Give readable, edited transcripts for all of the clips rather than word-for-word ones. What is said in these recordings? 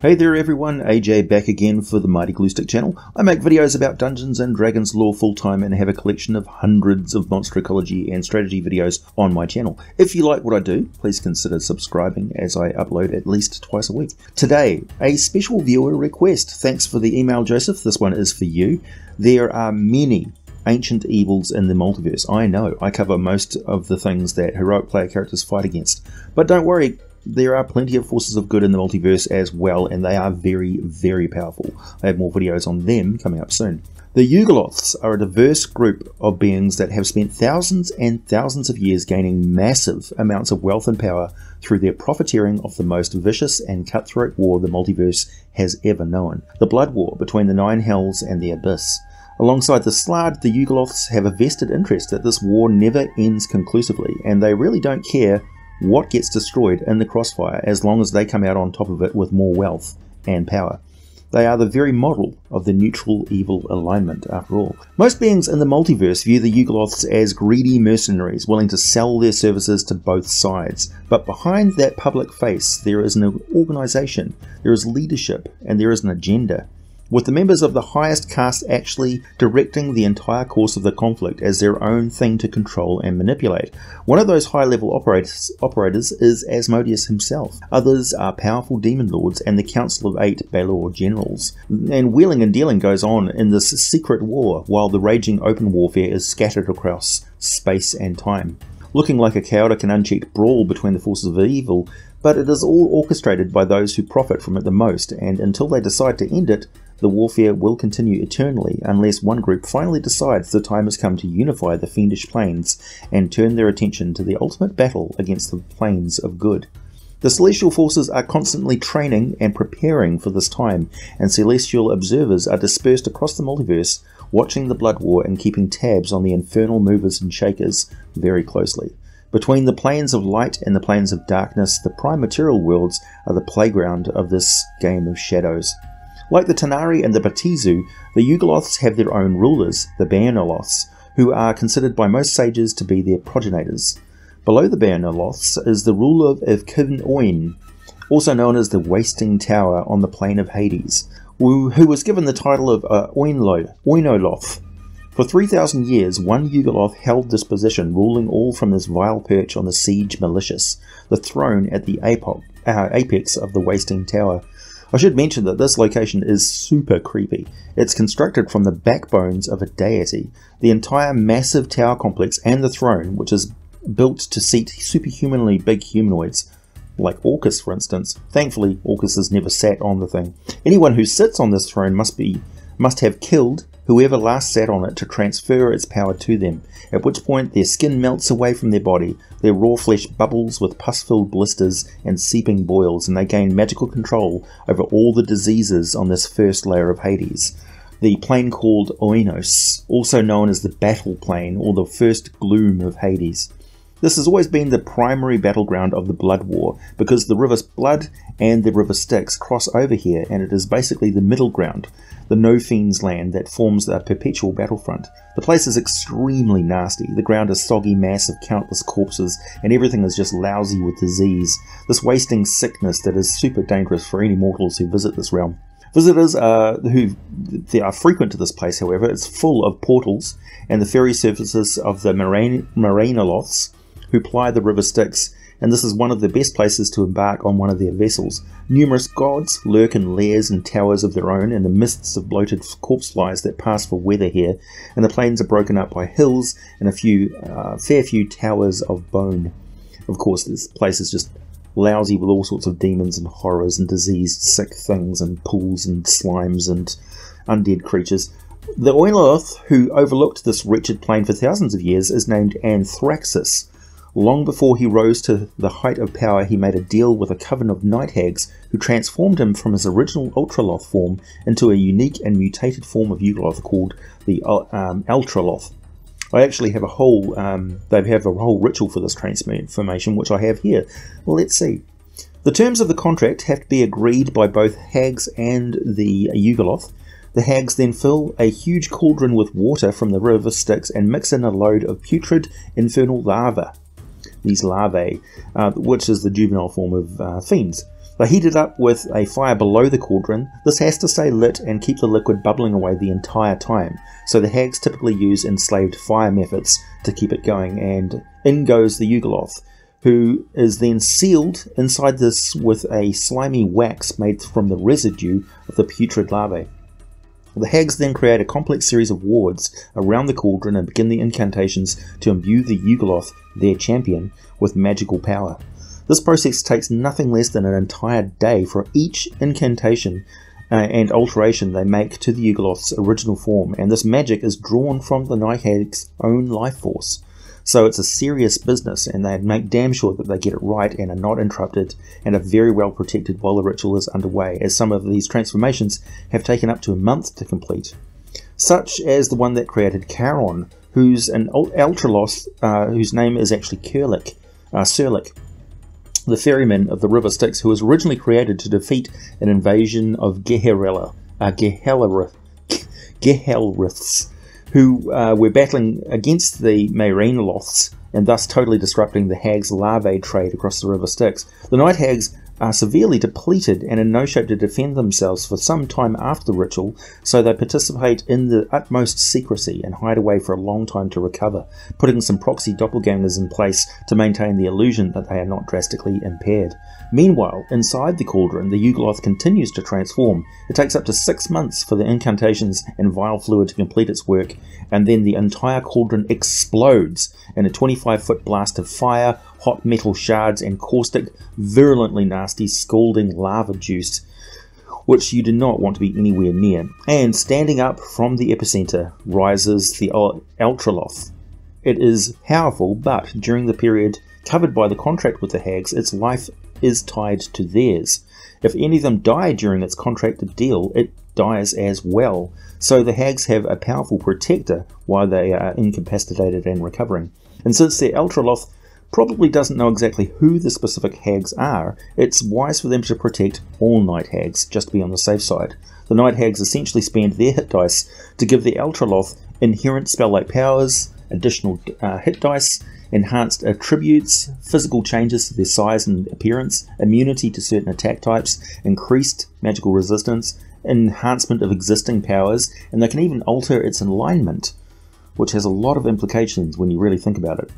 Hey there everyone, AJ back again for the Mighty Gluestick channel. I make videos about Dungeons & Dragons lore full time and have a collection of hundreds of monster ecology and strategy videos on my channel. If you like what I do, please consider subscribing as I upload at least twice a week. Today, a special viewer request. Thanks for the email, Joseph. This one is for you. There are many ancient evils in the multiverse. I know, I cover most of the things that heroic player characters fight against. But don't worry, there are plenty of forces of good in the multiverse as well, and they are very, very powerful. I have more videos on them coming up soon. The Yugoloths are a diverse group of beings that have spent thousands and thousands of years gaining massive amounts of wealth and power through their profiteering of the most vicious and cutthroat war the multiverse has ever known. The Blood War between the Nine Hells and the Abyss. Alongside the Slaad, the Yugoloths have a vested interest that this war never ends conclusively, and they really don't care what gets destroyed in the crossfire as long as they come out on top of it with more wealth and power. They are the very model of the neutral evil alignment after all. Most beings in the multiverse view the Yugoloths as greedy mercenaries willing to sell their services to both sides. But behind that public face there is an organisation, there is leadership, and there is an agenda, with the members of the highest caste actually directing the entire course of the conflict as their own thing to control and manipulate. One of those high-level operators is Asmodeus himself. Others are powerful demon lords and the Council of 8 Balor generals. And wheeling and dealing goes on in this secret war while the raging open warfare is scattered across space and time, looking like a chaotic and unchecked brawl between the forces of evil, but it is all orchestrated by those who profit from it the most, and until they decide to end it, the warfare will continue eternally unless one group finally decides the time has come to unify the fiendish planes and turn their attention to the ultimate battle against the planes of good. The celestial forces are constantly training and preparing for this time, and celestial observers are dispersed across the multiverse watching the Blood War and keeping tabs on the infernal movers and shakers very closely. Between the planes of light and the planes of darkness, the prime material worlds are the playground of this game of shadows. Like the Tanari and the Batizu, the Yugoloths have their own rulers, the Baernoloths, who are considered by most sages to be their progenitors. Below the Baernoloths is the ruler of Khin Oin, also known as the Wasting Tower on the Plain of Hades, who was given the title of Oinoloth. For 3,000 years, one Yugoloth held this position, ruling all from this vile perch on the Siege Malicious, the throne at the apex of the Wasting Tower. I should mention that this location is super creepy. It's constructed from the backbones of a deity. The entire massive tower complex and the throne, which is built to seat superhumanly big humanoids, like Orcus for instance. Thankfully, Orcus has never sat on the thing. Anyone who sits on this throne must have killed whoever last sat on it to transfer its power to them, at which point their skin melts away from their body, their raw flesh bubbles with pus-filled blisters and seeping boils, and they gain magical control over all the diseases on this first layer of Hades. The plane called Oinos, also known as the Battle Plane or the First Gloom of Hades. This has always been the primary battleground of the Blood War, because the River Blood and the River Styx cross over here, and it is basically the middle ground, the No Fiends land that forms the perpetual battlefront. The place is extremely nasty. The ground is a soggy mass of countless corpses, and everything is just lousy with disease, this wasting sickness that is super dangerous for any mortals who visit this realm. Visitors who are frequent to this place, however. It's full of portals and the ferry services of the Marainoloths, who ply the River Styx, and this is one of the best places to embark on one of their vessels. Numerous gods lurk in lairs and towers of their own in the mists of bloated corpse flies that pass for weather here, and the plains are broken up by hills and a fair few towers of bone. Of course, this place is just lousy with all sorts of demons and horrors and diseased sick things and pools and slimes and undead creatures. The Oinoloth, who overlooked this wretched plain for thousands of years, is named Anthraxus. Long before he rose to the height of power, he made a deal with a coven of night hags who transformed him from his original Ultraloth form into a unique and mutated form of Yugoloth called the Ultraloth. I actually have a whole, they have a whole ritual for this transformation, which I have here. Well, let's see. The terms of the contract have to be agreed by both hags and the Yugoloth. The hags then fill a huge cauldron with water from the River Styx and mix in a load of putrid infernal larvae. These larvae, which is the juvenile form of fiends. They heat it up with a fire below the cauldron. This has to stay lit and keep the liquid bubbling away the entire time, so the hags typically use enslaved fire methods to keep it going, and in goes the Yugoloth, who is then sealed inside this with a slimy wax made from the residue of the putrid larvae. The hags then create a complex series of wards around the cauldron and begin the incantations to imbue the Yugoloth, their champion, with magical power. This process takes nothing less than an entire day for each incantation and alteration they make to the Yugoloth's original form, and this magic is drawn from the Night Hag's own life force. So it's a serious business, and they make damn sure that they get it right and are not interrupted and are very well protected while the ritual is underway, as some of these transformations have taken up to a month to complete. Such as the one that created Charon, who's an Ultraloth whose name is actually Kirlik, Sirlik, the ferryman of the River Styx, who was originally created to defeat an invasion of Geherella, Gehelriths, who were battling against the Marainoloths and thus totally disrupting the hags' larvae trade across the River Styx. The Night Hags are severely depleted and in no shape to defend themselves for some time after the ritual, so they participate in the utmost secrecy and hide away for a long time to recover, putting some proxy doppelgangers in place to maintain the illusion that they are not drastically impaired. Meanwhile, inside the cauldron, the Yugoloth continues to transform. It takes up to 6 months for the incantations and vile fluid to complete its work, and then the entire cauldron explodes in a 25-foot blast of fire, hot metal shards, and caustic, virulently nasty, scalding lava juice, which you do not want to be anywhere near. And standing up from the epicenter rises the Ultraloth. It is powerful, but during the period covered by the contract with the hags, its life is tied to theirs. If any of them die during its contracted deal, it dies as well. So the hags have a powerful protector while they are incapacitated and recovering. And since the Ultraloth probably doesn't know exactly who the specific hags are, it's wise for them to protect all Night Hags, just to be on the safe side. The Night Hags essentially spend their hit dice to give the Ultraloth inherent spell-like powers, additional hit dice, enhanced attributes, physical changes to their size and appearance, immunity to certain attack types, increased magical resistance, enhancement of existing powers, and they can even alter its alignment, which has a lot of implications when you really think about it.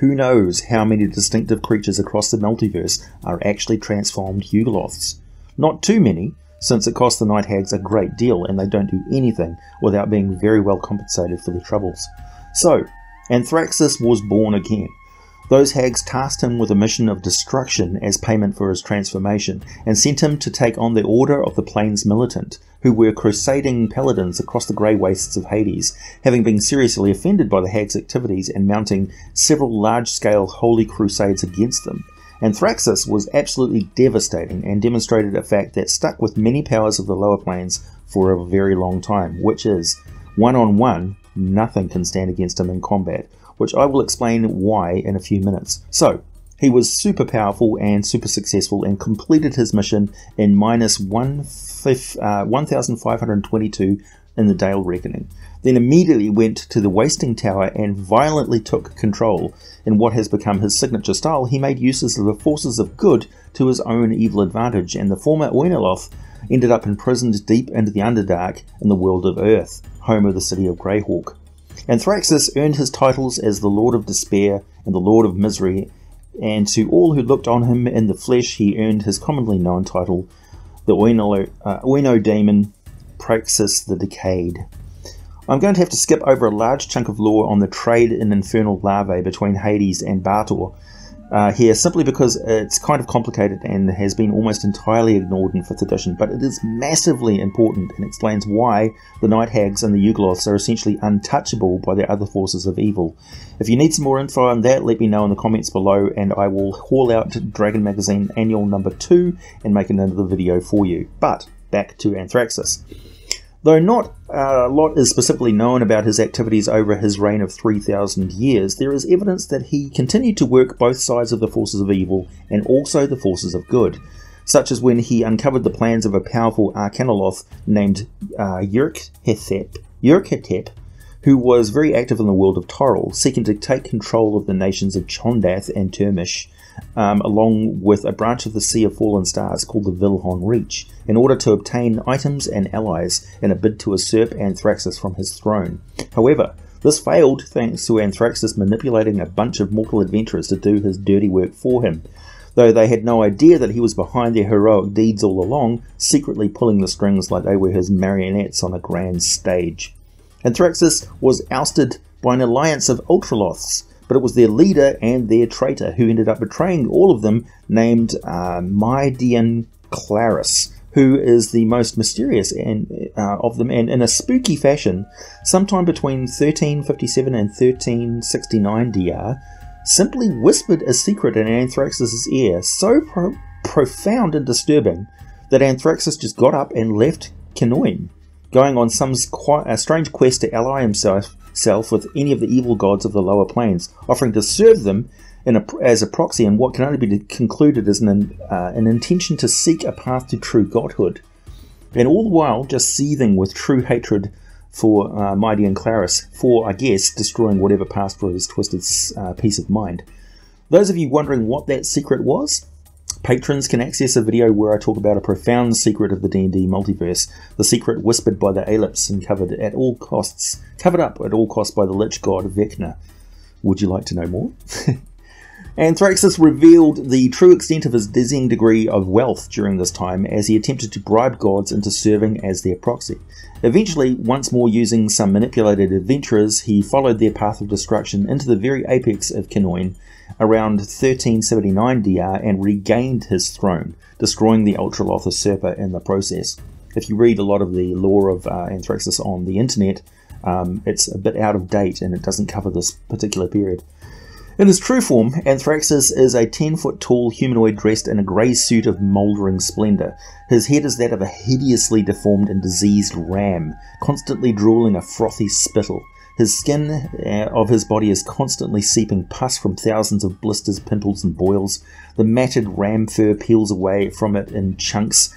Who knows how many distinctive creatures across the multiverse are actually transformed Yugoloths? Not too many, since it costs the Night Hags a great deal and they don't do anything without being very well compensated for their troubles. So, Anthraxus was born again. Those hags tasked him with a mission of destruction as payment for his transformation, and sent him to take on the Order of the Plains militant, who were crusading paladins across the grey wastes of Hades, having been seriously offended by the hags' activities and mounting several large-scale holy crusades against them. Anthraxus was absolutely devastating and demonstrated a fact that stuck with many powers of the lower plains for a very long time, which is, one-on-one, nothing can stand against him in combat, which I will explain why in a few minutes. So, he was super powerful and super successful and completed his mission in -1522 in the Dale Reckoning, then immediately went to the Wasting Tower and violently took control. In what has become his signature style, he made uses of the forces of good to his own evil advantage, and the former Oinoloth ended up imprisoned deep into the Underdark in the world of Earth, home of the city of Greyhawk. Anthraxus earned his titles as the Lord of Despair and the Lord of Misery, and to all who looked on him in the flesh he earned his commonly known title, the Oino Demon, Praxis the Decayed. I'm going to have to skip over a large chunk of lore on the trade in infernal larvae between Hades and Balor here, simply because it's kind of complicated and has been almost entirely ignored in 5th edition, but it is massively important and explains why the Night Hags and the Yugoloths are essentially untouchable by the other forces of evil. If you need some more info on that, let me know in the comments below and I will haul out Dragon Magazine Annual number 2 and make another video for you. But back to Anthraxus. Though not a lot is specifically known about his activities over his reign of 3,000 years, there is evidence that he continued to work both sides of the forces of evil and also the forces of good, such as when he uncovered the plans of a powerful Arcanoloth named Yurkhethep, who was very active in the world of Toril, seeking to take control of the nations of Chondath and Turmish, along with a branch of the Sea of Fallen Stars called the Vilhon Reach, in order to obtain items and allies in a bid to usurp Anthraxus from his throne. However, this failed thanks to Anthraxus manipulating a bunch of mortal adventurers to do his dirty work for him, though they had no idea that he was behind their heroic deeds all along, secretly pulling the strings like they were his marionettes on a grand stage. Anthraxus was ousted by an alliance of Ultraloths, but it was their leader and their traitor who ended up betraying all of them, named Mydian Claris, who is the most mysterious of them, and in a spooky fashion, sometime between 1357 and 1369 DR, simply whispered a secret in Anthraxus' ear, so profound and disturbing that Anthraxus just got up and left Khin Oin, going on some strange quest to ally himself with any of the evil gods of the lower plains, offering to serve them as a proxy in what can only be concluded as an intention to seek a path to true godhood, and all the while just seething with true hatred for Mighty and Claris for, I guess, destroying whatever passed for his twisted peace of mind. Those of you wondering what that secret was, patrons can access a video where I talk about a profound secret of the D&D multiverse, the secret whispered by the Aelips and covered up at all costs by the Lich God Vecna. Would you like to know more? Anthraxus revealed the true extent of his dizzying degree of wealth during this time as he attempted to bribe gods into serving as their proxy. Eventually, once more using some manipulated adventurers, he followed their path of destruction into the very apex of Khin Oin around 1379 DR and regained his throne, destroying the Ultraloth usurper in the process. If you read a lot of the lore of Anthraxus on the internet, it's a bit out of date and it doesn't cover this particular period. In his true form, Anthraxus is a 10-foot-tall humanoid dressed in a grey suit of mouldering splendour. His head is that of a hideously deformed and diseased ram, constantly drooling a frothy spittle. His skin of his body is constantly seeping pus from thousands of blisters, pimples and boils. The matted ram fur peels away from it in chunks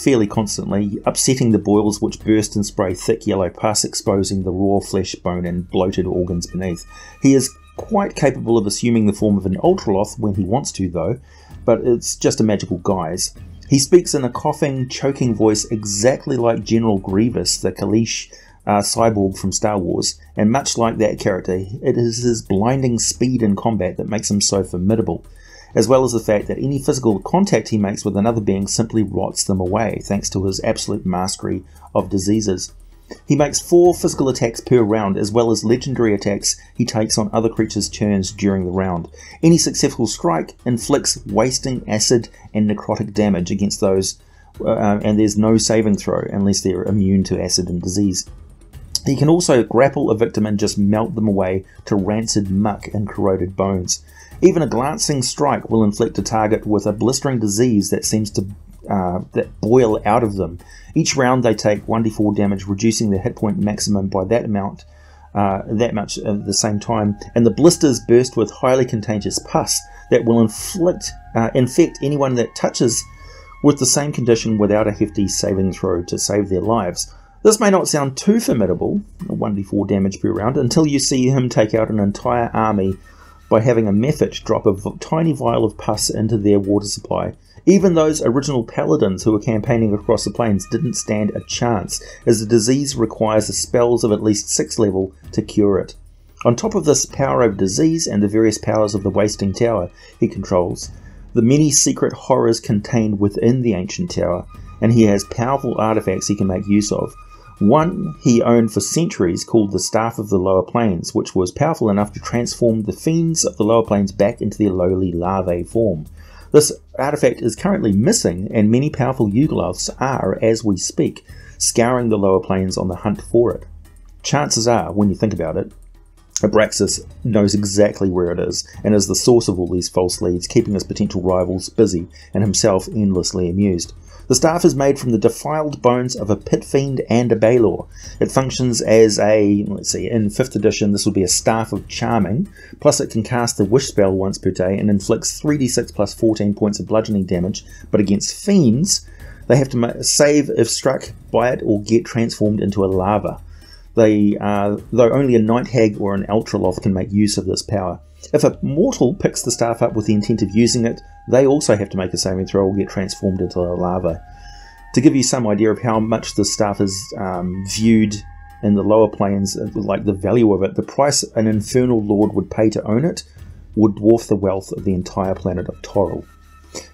fairly constantly, upsetting the boils which burst and spray thick yellow pus, exposing the raw flesh, bone and bloated organs beneath. He is quite capable of assuming the form of an Ultraloth when he wants to, though, but it's just a magical guise. He speaks in a coughing, choking voice exactly like General Grievous, the Kalish cyborg from Star Wars, and much like that character, it is his blinding speed in combat that makes him so formidable, as well as the fact that any physical contact he makes with another being simply rots them away, thanks to his absolute mastery of diseases. He makes 4 physical attacks per round, as well as legendary attacks he takes on other creatures' turns during the round. Any successful strike inflicts wasting, acid and necrotic damage against those, and there's no saving throw unless they're immune to acid and disease. He can also grapple a victim and just melt them away to rancid muck and corroded bones. Even a glancing strike will inflict a target with a blistering disease that seems to boil out of them. Each round they take 1d4 damage, reducing their hit point maximum by that amount, that much at the same time, and the blisters burst with highly contagious pus that will infect anyone that touches with the same condition without a hefty saving throw to save their lives. This may not sound too formidable, 1d4 damage per round, until you see him take out an entire army by having a Mephit drop a tiny vial of pus into their water supply. Even those original paladins who were campaigning across the plains didn't stand a chance, as the disease requires the spells of at least 6th level to cure it. On top of this power over disease and the various powers of the Wasting Tower he controls, the many secret horrors contained within the ancient tower, and he has powerful artifacts he can make use of. One he owned for centuries called the Staff of the Lower Plains, which was powerful enough to transform the fiends of the Lower Plains back into their lowly larvae form. This artifact is currently missing, and many powerful Yugoloths are, as we speak, scouring the Lower Plains on the hunt for it. Chances are, when you think about it, Abraxas knows exactly where it is, and is the source of all these false leads, keeping his potential rivals busy, and himself endlessly amused. The staff is made from the defiled bones of a pit fiend and a Balor. It functions as a, let's see, in 5th edition this will be a Staff of Charming, plus it can cast the Wish spell once per day and inflicts 3d6 plus 14 points of bludgeoning damage, but against fiends, they have to save if struck by it or get transformed into a larva. They are, though only a Night Hag or an Ultraloth can make use of this power. If a mortal picks the staff up with the intent of using it, they also have to make a saving throw or get transformed into lava. To give you some idea of how much this staff is viewed in the lower planes, like the value of it, the price an infernal lord would pay to own it would dwarf the wealth of the entire planet of Toril.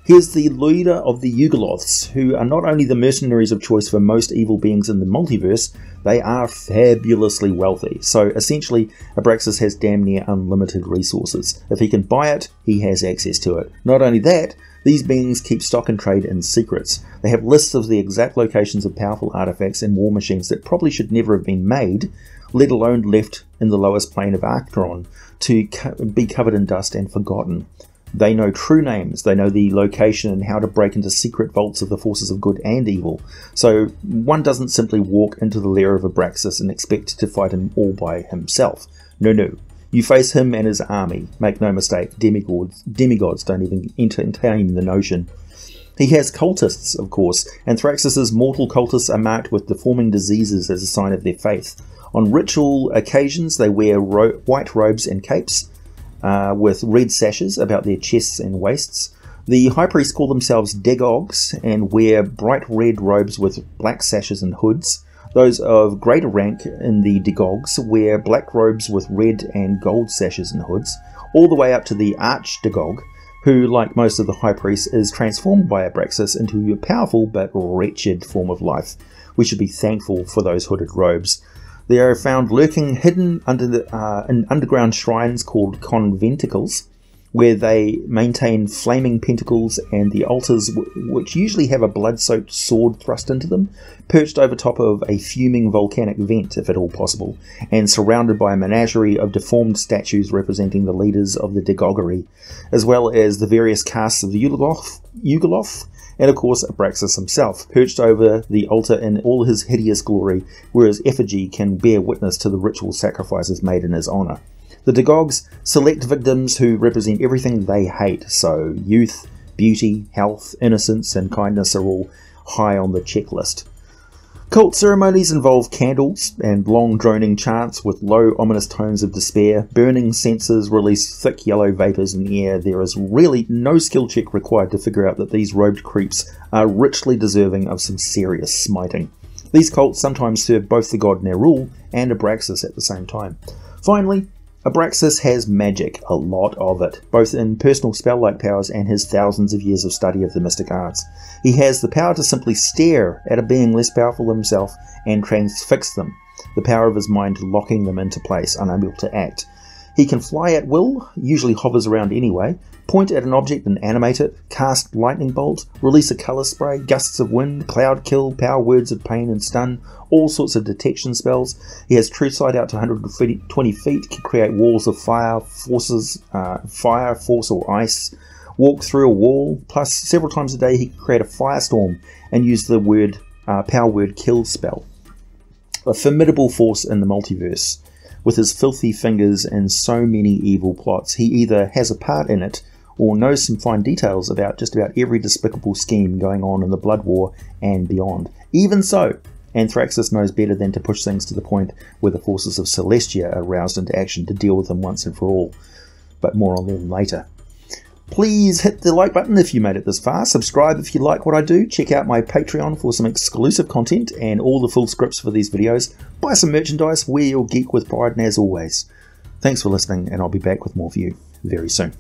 He is the leader of the Yugoloths, who are not only the mercenaries of choice for most evil beings in the multiverse, they are fabulously wealthy. So essentially, Abraxas has damn near unlimited resources. If he can buy it, he has access to it. Not only that, these beings keep stock and trade in secrets. They have lists of the exact locations of powerful artifacts and war machines that probably should never have been made, let alone left in the lowest plane of Arctron to be covered in dust and forgotten. They know true names, they know the location and how to break into secret vaults of the forces of good and evil, so one doesn't simply walk into the lair of Abraxas and expect to fight him all by himself. No. You face him and his army. Make no mistake, demigods don't even entertain the notion. He has cultists, of course. Anthraxus's mortal cultists are marked with deforming diseases as a sign of their faith. On ritual occasions, they wear white robes and capes, with red sashes about their chests and waists. The high priests call themselves Degogs and wear bright red robes with black sashes and hoods. Those of greater rank in the Degogs wear black robes with red and gold sashes and hoods, all the way up to the Archdegog, who, like most of the high priests, is transformed by Abraxas into a powerful but wretched form of life. We should be thankful for those hooded robes. They are found lurking hidden under in underground shrines called conventicles, where they maintain flaming pentacles and the altars, which usually have a blood-soaked sword thrust into them, perched over top of a fuming volcanic vent, if at all possible, and surrounded by a menagerie of deformed statues representing the leaders of the Degogery, as well as the various castes of the Yugoloth, and of course Abraxas himself, perched over the altar in all his hideous glory, where his effigy can bear witness to the ritual sacrifices made in his honour. The Degogs select victims who represent everything they hate, so youth, beauty, health, innocence and kindness are all high on the checklist. Cult ceremonies involve candles and long droning chants with low ominous tones of despair. Burning censers release thick yellow vapours in the air. There is really no skill check required to figure out that these robed creeps are richly deserving of some serious smiting. These cults sometimes serve both the god Nerul and Abraxas at the same time. Finally, Abraxas has magic, a lot of it, both in personal spell-like powers and his thousands of years of study of the mystic arts. He has the power to simply stare at a being less powerful than himself and transfix them, the power of his mind locking them into place, unable to act. He can fly at will, usually hovers around anyway, point at an object and animate it, cast lightning bolts, release a colour spray, gusts of wind, cloud kill, power words of pain and stun, all sorts of detection spells. He has true sight out to 120 feet, can create walls of fire, force or ice, walk through a wall, plus several times a day he can create a firestorm and use the power word kill spell. A formidable force in the multiverse. With his filthy fingers and so many evil plots, he either has a part in it or knows some fine details about just about every despicable scheme going on in the Blood War and beyond. Even so, Anthraxus knows better than to push things to the point where the forces of Celestia are roused into action to deal with them once and for all, but more on them later. Please hit the like button if you made it this far, subscribe if you like what I do, check out my Patreon for some exclusive content and all the full scripts for these videos, buy some merchandise, wear your geek with pride, and as always, thanks for listening and I'll be back with more for you very soon.